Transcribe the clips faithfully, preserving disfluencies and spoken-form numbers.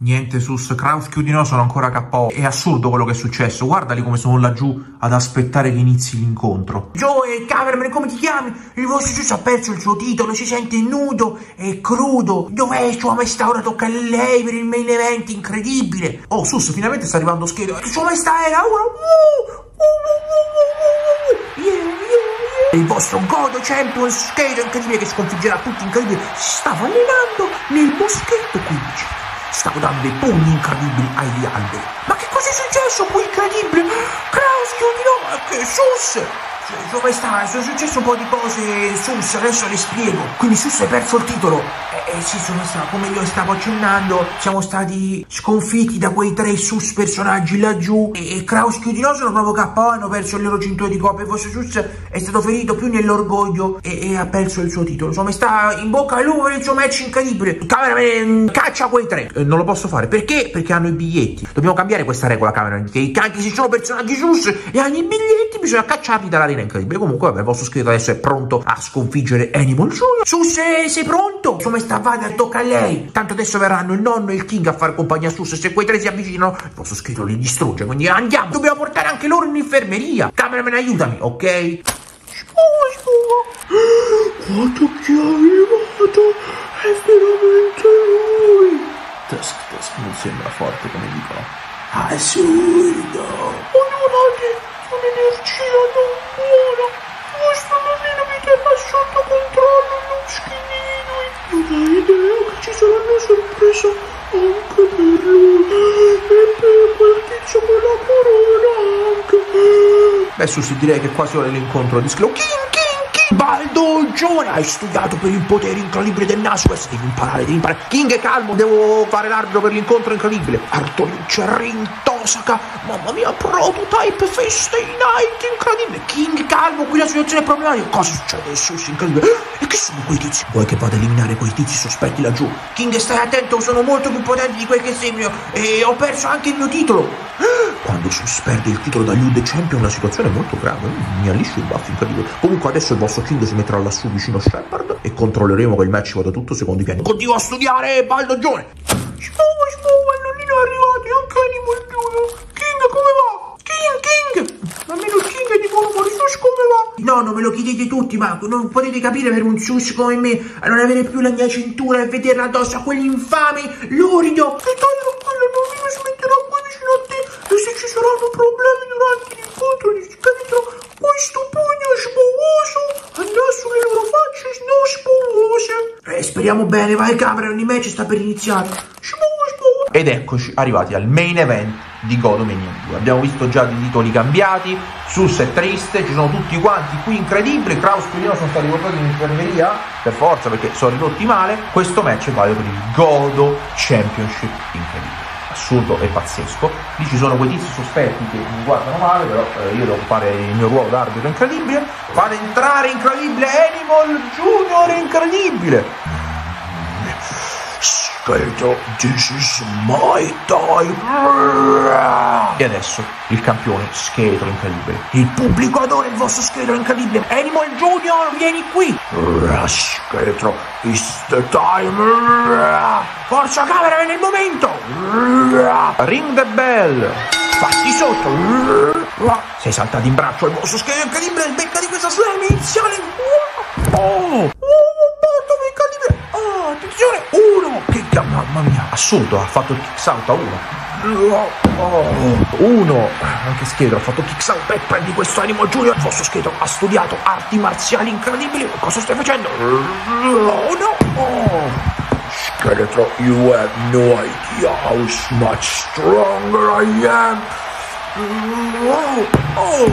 Niente sus, Kraus Chiudino, sono ancora K O. È assurdo quello che è successo. Guardali come sono laggiù ad aspettare che inizi l'incontro. Joey, cameraman, come ti chiami? Il vostro Gesù ha perso il suo titolo, si sente nudo e crudo. Dov'è sua maestà? Ora tocca a lei per il main event, incredibile. Oh sus, finalmente sta arrivando Schedo. Sua maestà era ora. Uh, uh, uh, uh, uh, uh. Yeah, yeah, yeah. Il vostro Godo Champion Schedo, incredibile, che sconfiggerà tutti, incredibile. Si stava allenando nel boschetto quindici. Stavo dando dei pugni incredibili agli alberi. Ma che cosa è successo qui, incredibile? Kraus Chiudino, ma che sus! Dove sta? Sono successo un po' di cose, sus, adesso le spiego. Quindi sus hai perso il titolo. Eh, eh sì, sono stato, come io stavo accennando, siamo stati sconfitti da quei tre sus personaggi laggiù. E, e Kraus Chiudino sono proprio K O, hanno perso il loro cinturone di coppe. E vostro sus è stato ferito più nell'orgoglio e, e ha perso il suo titolo. Insomma, sta in bocca al lupo per il suo match incredibile. Cameraman, caccia quei tre. Eh, non lo posso fare, perché? Perché hanno i biglietti. Dobbiamo cambiare questa regola, cameraman, che anche se sono personaggi sus e hanno i biglietti, bisogna cacciarli dall'arena. Incredibile. Comunque, vabbè, il vostro Schedo adesso è pronto a sconfiggere Animal Junior. Sus, sei pronto? Insomma, sta vada, tocca a lei. Tanto adesso verranno il nonno e il King a fare compagnia a Sus. Se quei tre si avvicinano, il vostro Schedo li distrugge. Quindi andiamo. Dobbiamo portare anche loro in infermeria. Cameraman, aiutami, ok? Scusa, quanto chi è arrivato? È veramente lui. Tusk, Tusk non sembra forte come dicono. Assurdo. Guardate. Un'energia non buona, questo bambino mi terrà sotto controllo, non schimino, non ho idea che ci sarà una sorpresa anche per lui, e per quel tizio con la corona anche. Beh Sus, direi che quasi ora l'incontro di King, King, King, Baldoggione, hai studiato per il potere incredibile del Nasues, devi imparare, devi imparare, King è calmo, devo fare l'arbitro per l'incontro incredibile, Artonuccia Rinto, mamma mia, prototype Fistay Night, incredibile. King calmo, qui la situazione è problematica. Cosa succede? Sus, incredibile. E chi sono quei tizi? Vuoi che vada a eliminare quei tizi sospetti laggiù? King, stai attento, sono molto più potenti di quel che sembro. E ho perso anche il mio titolo. Quando Sus perde il titolo da Lude Champion, la situazione è molto grave. Mi alliscio il baffo, incredibile. Comunque adesso il vostro King si metterà lassù vicino a Shepard e controlleremo che il match vada tutto secondo i piani. Continua a studiare, Baldoggione. Spuva, spuva, il nonnino è arrivato, è anche Animal Junior. King, come va? King, King! Ma almeno King è di colore, Sus come va? No, non me lo chiedete tutti, ma non potete capire per un Sus come me a non avere più la mia cintura e vederla addosso a quell'infame lurido. E dai, tranquillo, il nonnino si metterà qui vicino a te e se ci saranno problemi durante l'incontro gli scaricherò questo pugno spuvoso andrà sulle loro facce non spuvose. Eh, speriamo bene, vai camera, ogni match sta per iniziare. Ed eccoci arrivati al main event di Godomania due. Abbiamo visto già dei titoli cambiati, Sus è triste, ci sono tutti quanti qui incredibili, Kraus Chiudino sono stati portati in infermeria per forza perché sono ridotti male. Questo match è valido per il Godo Championship, incredibile, assurdo e pazzesco. Lì ci sono quei tizi sospetti che mi guardano male, però eh, io devo fare il mio ruolo d'arbitro incredibile. Fate entrare incredibile Animal Junior, incredibile. Schedo, this is my time. E adesso il campione Schedo incredibile. Il pubblico adora il vostro Schedo incredibile. Animal Junior, vieni qui. Schedo, it's the time. Forza camera, è il momento. Ring the bell. Fatti sotto. Sei saltato in braccio al vostro Schedo incredibile. Il becca di questa slam iniziale. Oh. Uno, che mamma mia, assurdo, ha fatto il kick out a uno. Oh, uno, anche Schedo ha fatto kick out e prendi questo Animal Junior. Il vostro Schedo ha studiato arti marziali incredibili. Cosa stai facendo? Oh no! Oh. Schedo, you have no idea how much stronger I am. Oh, oh,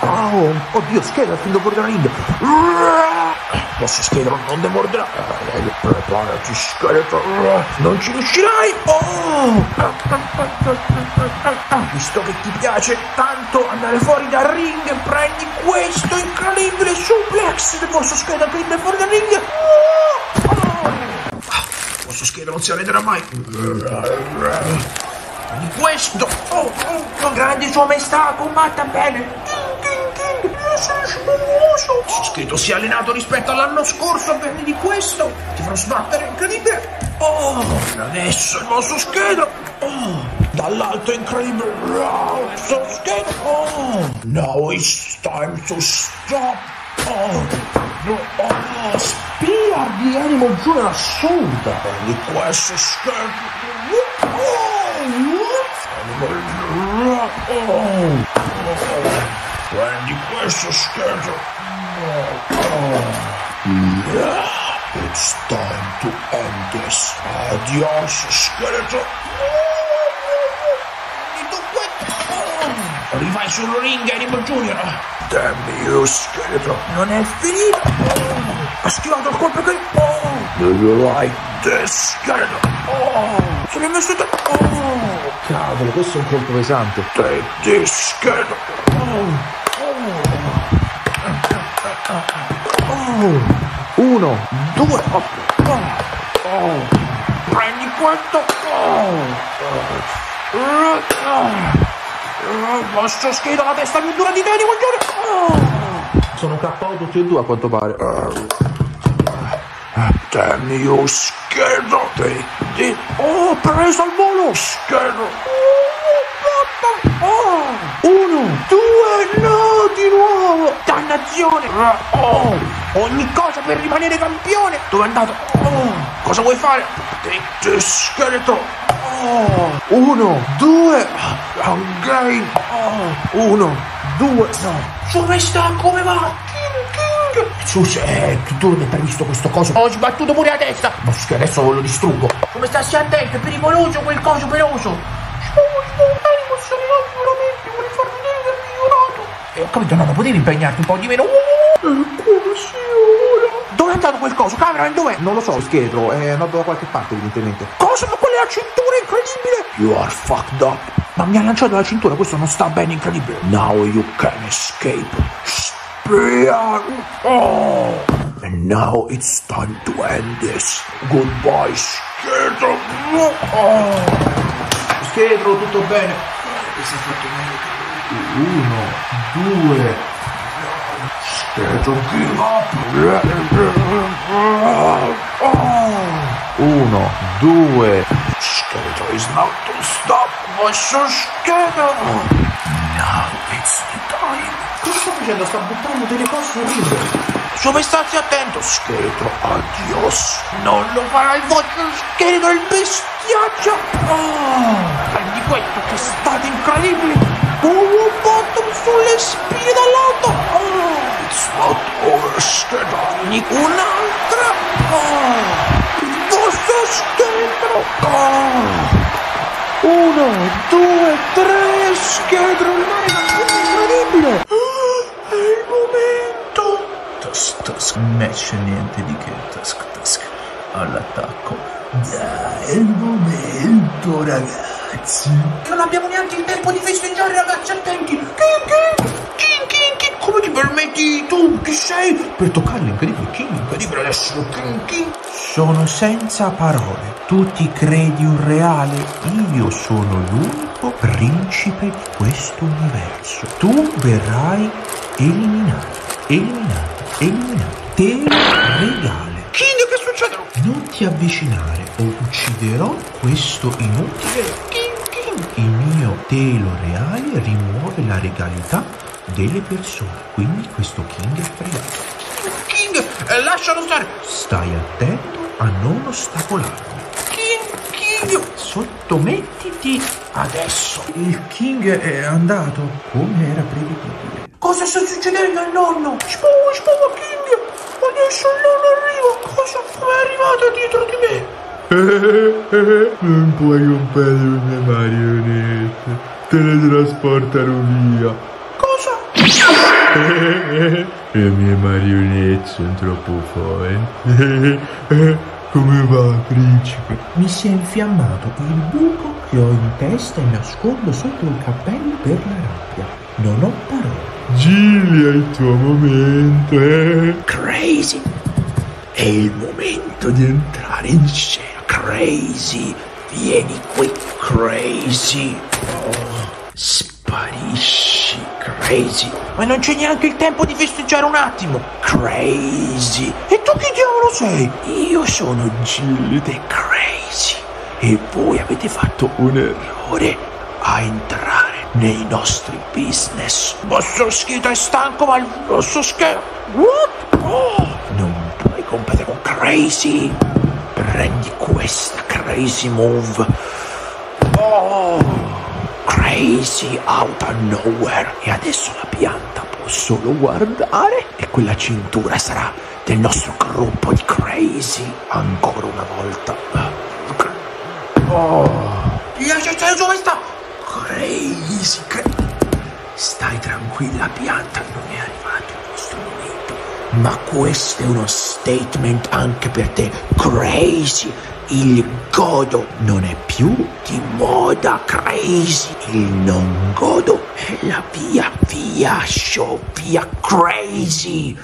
oh. Oddio, Schedo è finito fuori dalla ring. Il vostro Schedo non demorderà. Preparati, Schedo. Non ci riuscirai. Oh! Visto che ti piace tanto andare fuori dal ring, prendi questo incredibile suplex del vostro Schedo che prende fuori dal ring. Oh! Il vostro Schedo non si arrenderà mai. Prendi questo. Oh, oh, oh. Grande sua maestà, combatta bene. Credo sia allenato rispetto all'anno scorso, a bene di questo. Ti farò sbattere, incredibile. Oh, adesso il vostro schedo. Oh, dall'alto incredibile. Oh, so schedo. Oh, now it's time to stop. Oh, no, oh, spia di animo giù assurda. Prendi questo schedo. Oh, oh, prendi questo schedo. Yeah, it's time to end this. Adios, scheletro. Rifai sul ring, Animo Junior. Dammi, io scheletro. Non è finito. Ha schivato il colpo che... Oh, do you like this, scheletro? Oh, sono messo da... Oh, cavolo, questo è un colpo pesante. Take this, scheletro. Oh. Oh, uno, due, oh, oh, prendi questo, oh, oh, vostro schedo, la testa più dura di te, buongiorno, oh. Sono K O tutti e due a quanto pare. Dammi io schedo, te, oh, preso al volo, schedo, oh, uno, due, no. Di nuovo, dannazione, oh, ogni cosa per rimanere campione. Dove è andato? Oh, cosa vuoi fare? Te scheletro, oh, uno, due, again, oh, uno, due, no, dove sta? Come va? King, king. Sus, eh, dove è previsto questo coso? Ho sbattuto pure la testa, ma adesso lo distruggo. Come stassi attento, è pericoloso quel coso peloso. Ho capito, no, non potevi impegnarti un po' di meno. E come si ora? Dove è andato quel coso? Cameraman, dov'è? Non lo so, scheletro, è andato da qualche parte evidentemente. Cosa? Ma quella è la cintura, incredibile! You are fucked up. Ma mi ha lanciato la cintura, questo non sta bene, incredibile. Now you can escape. Spia! Oh! And now it's time to end this. Goodbye, scheletro. Oh! Scheletro, tutto bene? Mi si è fatto male. Uno, due, scheletro, give up. Uno, due, scheletro is not to stop. Vosso scheletro. Now it's the time. Cosa sta facendo? Sta buttando delle cose sul ring. Solo stati attento, scheletro, adios. Non lo farai, vostro scheletro, il bestiaccio. Oh, prendi questo, che state incredibili. Oh, bottom sulle spine dall'alto. Oh, it's not over, schedoni. Un'altra. Oh, il vostro scheletro. Oh, uno, due, tre, scheletro. Incredibile. È il momento. Tusk, tusk, match, niente di che. Tusk, tusk, all'attacco. Dai, è il momento, ragazzi. Non abbiamo neanche il tempo di festeggiare, ragazzi, attenti. King, king, king, king. Come ti permetti tu, chi sei? Per toccarlo, incredibile, king, incredibile adesso, king, king. Sono senza parole. Tu ti credi un reale? Io sono l'unico principe di questo universo. Tu verrai eliminato, eliminato, eliminato. Te regalo. King, che succede? Non ti avvicinare o ucciderò questo inutile. Il mio telo reale rimuove la regalità delle persone, quindi questo king è fregato. King, eh, lascialo stare. Stai attento a non ostacolarmi. King, king, sottomettiti adesso. Il king è andato come era prevedibile. Cosa sta succedendo al nonno? Spuma, spuma, king, adesso il nonno arriva. Cosa è arrivato dietro di me? Non puoi rompere le mie marionette, teletrasportano via. Cosa? Le mie marionette sono troppo forti. Come va, principe? Mi si è infiammato il buco che ho in testa e nascondo sotto il cappello per la rabbia. Non ho parole. Gilia, il tuo momento. Crazy. È il momento di entrare in scena. Crazy, vieni qui, Crazy. Oh. sparisci, Crazy. Ma non c'è neanche il tempo di festeggiare un attimo, Crazy. E tu chi diavolo sei? Io sono Jill the Crazy e voi avete fatto un errore a entrare nei nostri business. Vostro Schieto è stanco, ma il vostro Schieto... Oh, non puoi competere con Crazy. Prendi questa, Crazy Move. Oh, Crazy out of nowhere. E adesso la pianta può solo guardare e quella cintura sarà del nostro gruppo di Crazy. Ancora una volta. Oh, dove sta? Crazy, stai tranquilla pianta, non è arrivato il nostro momento. Ma questo è uno statement anche per te, Crazy. Il godo non è più di moda, Crazy. Il non godo è la via, via show, via Crazy.